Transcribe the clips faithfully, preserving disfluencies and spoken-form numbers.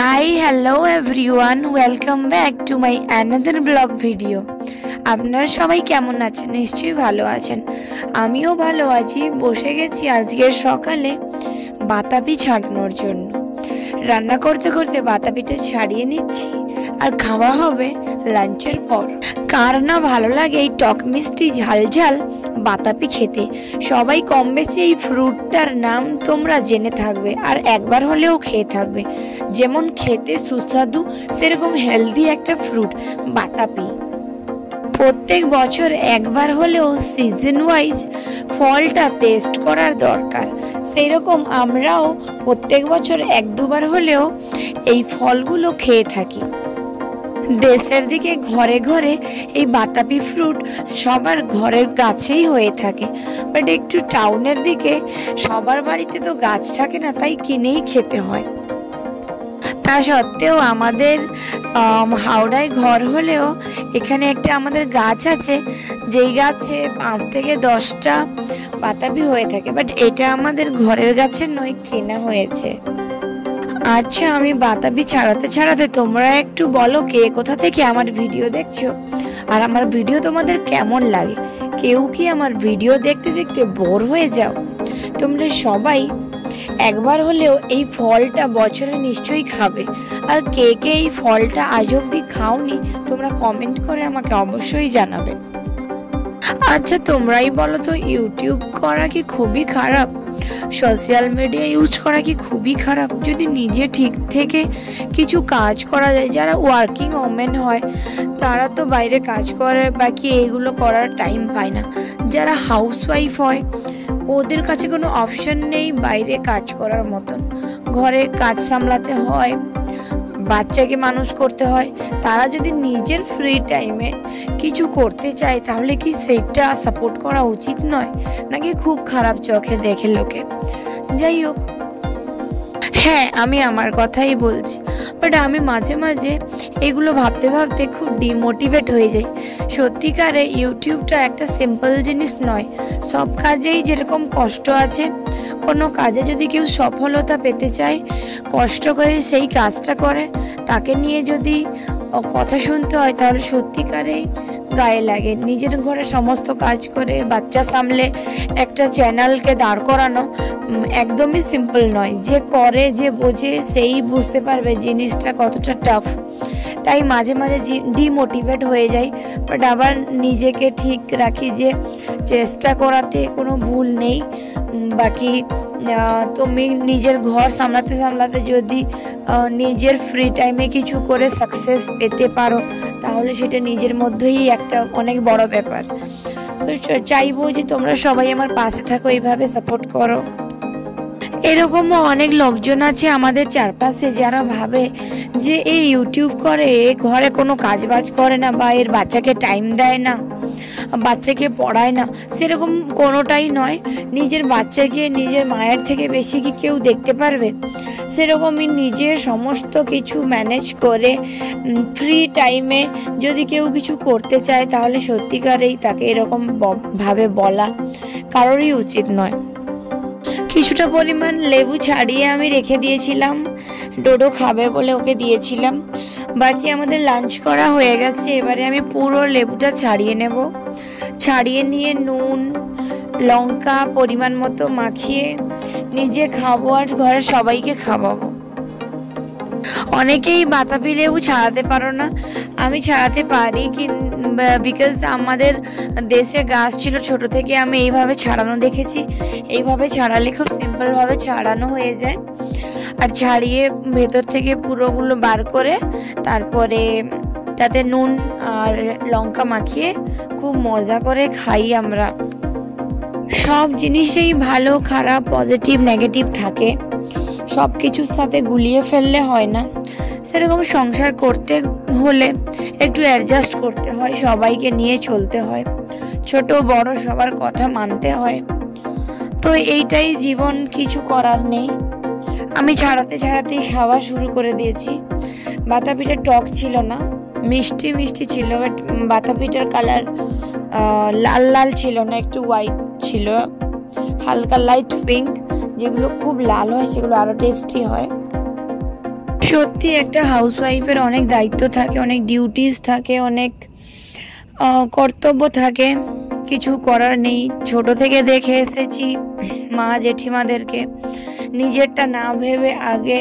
Hi, hello everyone, welcome back to my another vlog video. আপনারা সবাই কেমন আছেন? নিশ্চয়ই ভালো আছেন, আমিও ভালো আছি। বসে গেছি আজকে সকালে বাতাবি ছাড়ানোর জন্য। রান্না করতে করতে বাতাবিটা ছাড়িয়ে নিচ্ছি আর খাওয়া হবে লাঞ্চের পর। কার না ভালো লাগে এই টক মিষ্টি ঝাল ঝাল বাতাবি খেতে? সবাই কম বেশি এই ফ্রুটটার নাম তোমরা জেনে থাকবে আর একবার হলেও খেয়ে থাকবে। যেমন খেতে সুস্বাদু সেরকম হেলদি একটা ফ্রুট বাতাবি। প্রত্যেক বছর একবার হলেও সিজন ওয়াইজ ফলটা টেস্ট করার দরকার। সেই রকম আমরাও প্রত্যেক বছর এক দুবার হলেও এই ফলগুলো খেয়ে থাকি। দেশের দিকে ঘরে ঘরে এই বাতাবি ফ্রুট সবার ঘরের গাছেই হয়ে থাকে, বাট একটু টাউনের দিকে সবার বাড়িতে তো গাছ থাকে না, তাই কিনেই খেতে হয়। তা সত্ত্বেও আমাদের হাওড়ায় ঘর হলেও এখানে একটা আমাদের গাছ আছে, যেই গাছে পাঁচ থেকে দশটা বাতাবি হয়ে থাকে, বাট এটা আমাদের ঘরের গাছের নয়, কেনা হয়েছে। আচ্ছা, আমি বাতাবি ছাড়াতে ছাড়াতে তোমরা একটু বলো কে কোথা থেকে আমার ভিডিও দেখছো আর আমার ভিডিও তোমাদের কেমন লাগে। কেউ কি আমার ভিডিও দেখতে দেখতে বোর হয়ে যাও? তোমরা সবাই একবার হলেও এই ফলটা বছরে নিশ্চয়ই খাবে। আর কে কে এই ফলটা আজ অবধি খাওনি তোমরা কমেন্ট করে আমাকে অবশ্যই জানাবে। আচ্ছা তোমরাই বলো তো, ইউটিউব করা কি খুবই খারাপ? সোশ্যাল মিডিয়া ইউজ করা কি খুবই খারাপ? যদি নিজে ঠিক থেকে কিছু কাজ করা যায়, যারা ওয়ার্কিং ওমেন হয় তারা তো বাইরে কাজ করে, বাকি এইগুলো করার টাইম পায় না। যারা হাউসওয়াইফ হয় ওদের কাছে কোনো অপশন নেই বাইরে কাজ করার মতন, ঘরে কাজ সামলাতে হয়, বাচ্চাকে মানুষ করতে হয়। তারা যদি নিজের ফ্রি টাইমে কিছু করতে চায় তাহলে কি সেইটা সাপোর্ট করা উচিত নয়, নাকি খুব খারাপ চোখে দেখে লোকে? যাই হোক, হ্যাঁ আমি আমার কথাই বলছি, বাট আমি মাঝে মাঝে এগুলো ভাবতে ভাবতে খুব ডিমোটিভেট হয়ে যাই। সত্যিকারে ইউটিউবটা একটা সিম্পল জিনিস নয়, সব কাজেই যেরকম কষ্ট আছে, কোনো কাজে যদি কেউ সফলতা পেতে চায় কষ্ট করে সেই কাজটা করে, তাকে নিয়ে যদি কথা শুনতে হয় তাহলে সত্যিকারেই গায়ে লাগে। নিজের ঘরে সমস্ত কাজ করে বাচ্চা সামলে একটা চ্যানেলকে দাঁড় করানো একদমই সিম্পল নয়। যে করে, যে বোঝে, সেই বুঝতে পারবে জিনিসটা কতটা টাফ। তাই মাঝে মাঝে ডিমোটিভেট হয়ে যাই, বাট আবার নিজেকে ঠিক রাখি যে চেষ্টা করাতে কোনো ভুল নেই। বাকি তুমি নিজের ঘর সামলাতে সামলাতে যদি নিজের ফ্রি টাইমে কিছু করে সাকসেস পেতে পারো তাহলে সেটা নিজের মধ্যেই একটা অনেক বড় ব্যাপার। তো চাইবো যে তোমরা সবাই আমার পাশে থাকো, এইভাবে সাপোর্ট করো। এরকমও অনেক লোকজন আছে আমাদের চারপাশে যারা ভাবে যে এই ইউটিউব করে, এ ঘরে কোনো কাজ বাজ করে না, বা এর বাচ্চাকে টাইম দেয় না, বাচ্চাকে পড়ায় না। সেরকম কোনোটাই নয়। নিজের বাচ্চাকে নিজের মায়ের থেকে বেশি কি কেউ দেখতে পারবে? সেরকমই নিজের সমস্ত কিছু ম্যানেজ করে ফ্রি টাইমে যদি কেউ কিছু করতে চায় তাহলে সত্যিকারেই তাকে এরকম ভাবে বলা কারোরই উচিত নয়। কিছুটা পরিমাণ লেবু ছাড়িয়ে আমি রেখে দিয়েছিলাম, ডোডো খাবে বলে ওকে দিয়েছিলাম। বাকি আমাদের লাঞ্চ করা হয়ে গেছে, এবারে আমি পুরো লেবুটা ছাড়িয়ে নেব। ছাড়িয়ে নিয়ে নুন লঙ্কা পরিমাণ মতো মাখিয়ে নিজে খাবো আর ঘরের সবাইকে খাওয়াবো। অনেকেই বাতাবি লেবু ছাড়াতে পারো না, আমি ছাড়াতে পারি, বিকজ আমাদের দেশে গাছ ছিল ছোট থেকে, আমি এইভাবে ছাড়ানো দেখেছি। এইভাবে ছাড়ালে খুব সিম্পলভাবে ছাড়ানো হয়ে যায়। আর ছাড়িয়ে ভেতর থেকে পুরোগুলো বার করে তারপরে তাতে নুন আর লঙ্কা মাখিয়ে খুব মজা করে খাই আমরা। সব জিনিসেই ভালো খারাপ পজিটিভ নেগেটিভ থাকে, সব কিছুর সাথে গুলিয়ে ফেললে হয় না। সেরকম সংসার করতে হলে একটু অ্যাডজাস্ট করতে হয়, সবাইকে নিয়ে চলতে হয়, ছোট বড় সবার কথা মানতে হয়। তো এইটাই জীবন, কিছু করার নেই। আমি ছাড়াতে ছাড়াতেই খাওয়া শুরু করে দিয়েছি। বাতাবিটা টক ছিল না, মিষ্টি মিষ্টি ছিল, বাট বাতাবিটার কালার লাল লাল ছিল না, একটু হোয়াইট ছিল, হালকা লাইট পিঙ্ক। যেগুলো খুব লাল হয় সেগুলো আরও টেস্টি হয়। সত্যি একটা হাউসওয়াইফের অনেক দায়িত্ব থাকে, অনেক ডিউটিস থাকে, অনেক কর্তব্য থাকে, কিছু করার নেই। ছোট থেকে দেখে এসেছি মা জেঠিমাদেরকে নিজেরটা না ভেবে আগে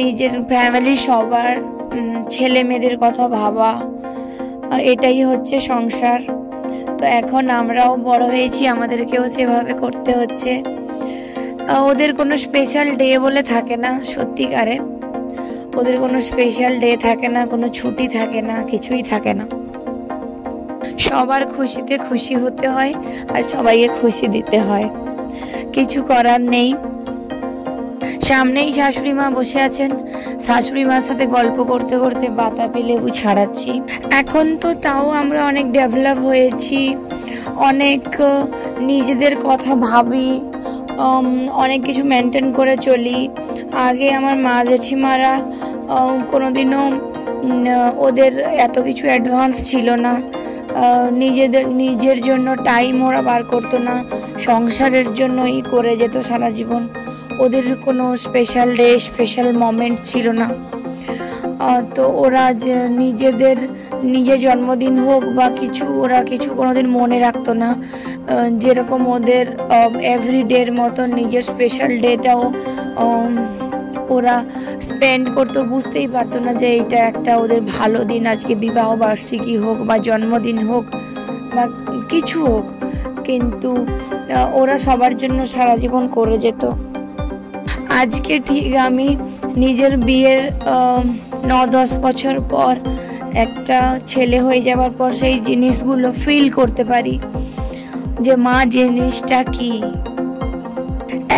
নিজের ফ্যামিলি সবার ছেলে মেয়েদের কথা ভাবা, এটাই হচ্ছে সংসার। তো এখন আমরাও বড় হয়েছি, আমাদেরকেও সেভাবে করতে হচ্ছে। ওদের কোনো স্পেশাল ডে বলে থাকে না, সত্যিকারে ওদের কোনো স্পেশাল ডে থাকে না, কোনো ছুটি থাকে না, কিছুই থাকে না। সবার খুশিতে খুশি হতে হয় আর সবাইকে খুশি দিতে হয়, কিছু করার নেই। সামনেই শাশুড়ি মা বসে আছেন, শাশুড়ি মার সাথে গল্প করতে করতে বাতাবি লেবু ছাড়াচ্ছি। এখন তো তাও আমরা অনেক ডেভেলপ হয়েছি, অনেক নিজেদের কথা ভাবি, অনেক কিছু মেনটেন করে চলি। আগে আমার মা জেঠিমারা কোনোদিনও ওদের এত কিছু অ্যাডভান্স ছিল না, নিজেদের নিজের জন্য টাইম ওরা বার করতো না, সংসারের জন্যই করে যেত সারা জীবন। ওদের কোনো স্পেশাল ডে স্পেশাল মোমেন্ট ছিল না। তো ওরা যে নিজেদের নিজের জন্মদিন হোক বা কিছু, ওরা কিছু কোনোদিন মনে রাখতো না। যেরকম ওদের এভরিডের মতো নিজের স্পেশাল ডেটাও ওরা স্পেন্ড করতো, বুঝতেই পারতো না যে এইটা একটা ওদের ভালো দিন, আজকে বিবাহ বার্ষিকী হোক বা জন্মদিন হোক বা কিছু হোক, কিন্তু ওরা সবার জন্য সারা জীবন করে যেত। আজকে ঠিক আমি নিজের বিয়ের ন দশ বছর পর, একটা ছেলে হয়ে যাবার পর সেই জিনিসগুলো ফিল করতে পারি যে মা জিনিসটা কি।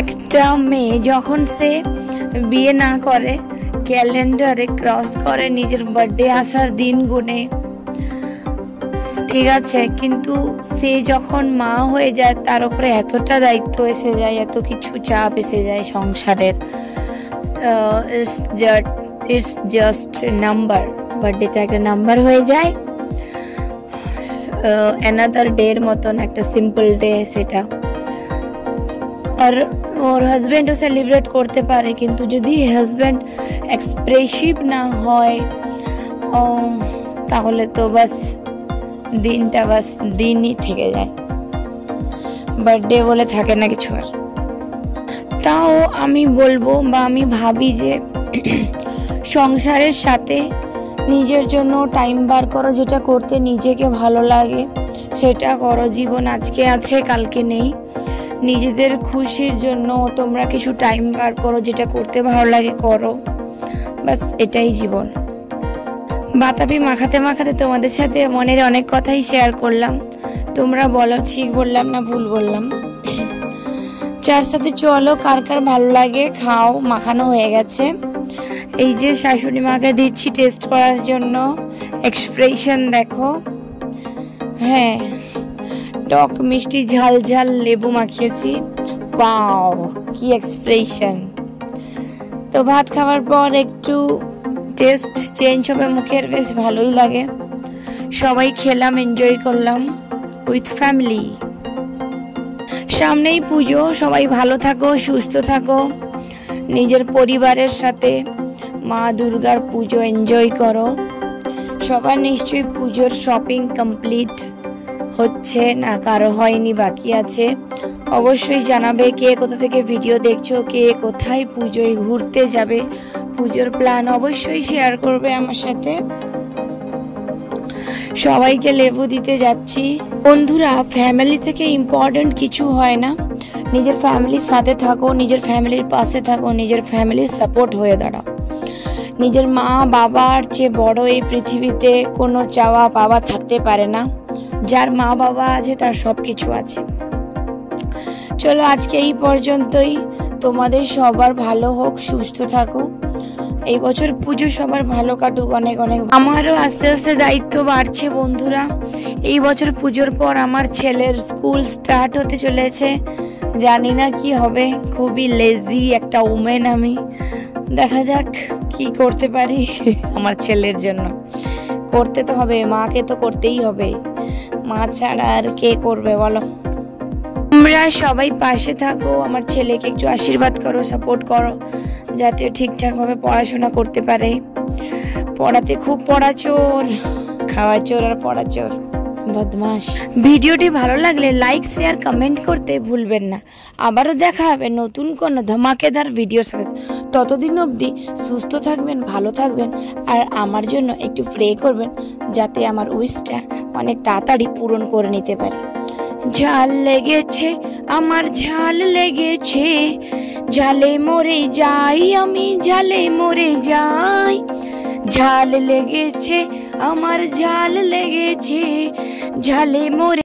একটা মেয়ে যখন সে বিয়ে না করে, ক্যালেন্ডারে ক্রস করে নিজের বার্থডে আসার দিন গুনে, ঠিক আছে, কিন্তু সে যখন মা হয়ে যায় তার উপরে এতটা দায়িত্ব এসে যায়, এত কিছু চাপ এসে যায় সংসারের। ইটস জাস্ট নাম্বার, বার্থডেটা একটা নাম্বার হয়ে যায়, অ্যানাদার ডের মতন, একটা সিম্পল ডে সেটা। আর ওর হাজব্যান্ডও সেলিব্রেট করতে পারে, কিন্তু যদি হাজব্যান্ড এক্সপ্রেসিভ না হয় তাহলে তো বাস দিনটা বাস দিনই থেকে যায়, বার্থডে বলে থাকে না কিছু আর। তাও আমি বলবো বা আমি ভাবি যে সংসারের সাথে নিজের জন্য টাইম বার করো, যেটা করতে নিজেকে ভালো লাগে সেটা করো। জীবন আজকে আছে কালকে নেই, নিজেদের খুশির জন্য তোমরা কিছু টাইম বার করো, যেটা করতে ভালো লাগে করো, বাস এটাই জীবন। বাতাবি মাখাতে মাখাতে তোমাদের সাথে মনের অনেক কথাই শেয়ার করলাম, তোমরা বলো ঠিক বললাম না ভুল বললাম। চার সাথে চলো, কার কার ভালো লাগে খাও। মাখানো হয়ে গেছে, এই যে শাশুড়ি মাকে দিচ্ছি টেস্ট করার জন্য। এক্সপ্রেশন দেখো, হ্যাঁ, টক মিষ্টি ঝাল ঝাল লেবু মাখিয়েছি। বাও, কি এক্সপ্রেশন! তো ভাত খাওয়ার পর একটু টেস্ট চেঞ্জ হবে মুখের, বেশ ভালোই লাগে। সবাই খেলাম, এনজয় করলাম উইথ ফ্যামিলি। সামনেই পুজো, সবাই ভালো থাকো, সুস্থ থাকো, নিজের পরিবারের সাথে মা দুর্গার পুজো এনজয় করো। সবার নিশ্চয়ই পুজোর শপিং কমপ্লিট হচ্ছে, না কারো হয়নি, বাকি আছে। অবশ্যই জানাবে কে কোথা থেকে ভিডিও দেখছো, কে কোথায় পুজোয় ঘুরতে যাবে, পুজোর প্ল্যান অবশ্যই শেয়ার করবে আমার সাথে। সবাইকে লেবু দিতে যাচ্ছি। বন্ধুরা, ফ্যামিলি থেকে ইম্পর্টেন্ট কিছু হয় না। নিজের ফ্যামিলির সাথে থাকো, নিজের ফ্যামিলির পাশে থাকো, নিজের ফ্যামিলির সাপোর্ট হয়ে দাঁড়াও। নিজের মা বাবার চেয়ে বড় এই পৃথিবীতে কোনো চাওয়া পাওয়া থাকতে পারে না। যার মা বাবা আছে তার সব কিছু আছে। চলো, আজকে এই পর্যন্তই। তোমাদের সবার ভালো হোক, সুস্থ থাকো। এই বছর পুজো সবার ভালো কাটুক, অনেক অনেক। আমারও আস্তে আস্তে দায়িত্ব বাড়ছে বন্ধুরা। এই বছর পুজোর পর আমার ছেলের স্কুল স্টার্ট হতে চলেছে, জানি না কি হবে। খুবই লেজি একটা উমেন আমি, দেখা যাক কি করতে পারি আমার ছেলের জন্য। করতে তো হবে, মাকে তো করতেই হবে, মা ছাড়া আর কে করবে বলো। তোমরা সবাই পাশে থাকো, আমার ছেলেকে একটু আশীর্বাদ করো, সাপোর্ট করো, যাতে ঠিকঠাকভাবে পড়াশোনা করতে পারে। পড়াতে খুব পড়াচোর, খাওয়া চোর আর পড়াচোর, বদমাশ। ভিডিওটি ভালো লাগলে লাইক, শেয়ার, কমেন্ট করতে ভুলবেন না। আবারও দেখা হবে নতুন কোনো ধমাকেদার ভিডিওর সাথে। ততদিন অবধি সুস্থ থাকবেন, ভালো থাকবেন, আর আমার জন্য একটু প্রে করবেন যাতে আমার উইশটা অনেক তাড়াতাড়ি পূরণ করে নিতে পারি। ঝাল লেগেছে আমার, ঝাল লেগেছে, ঝালে মরে যাই আমি, ঝালে মরে যাই। ঝাল লেগেছে আমার, ঝাল লেগেছে, ঝালে মরে।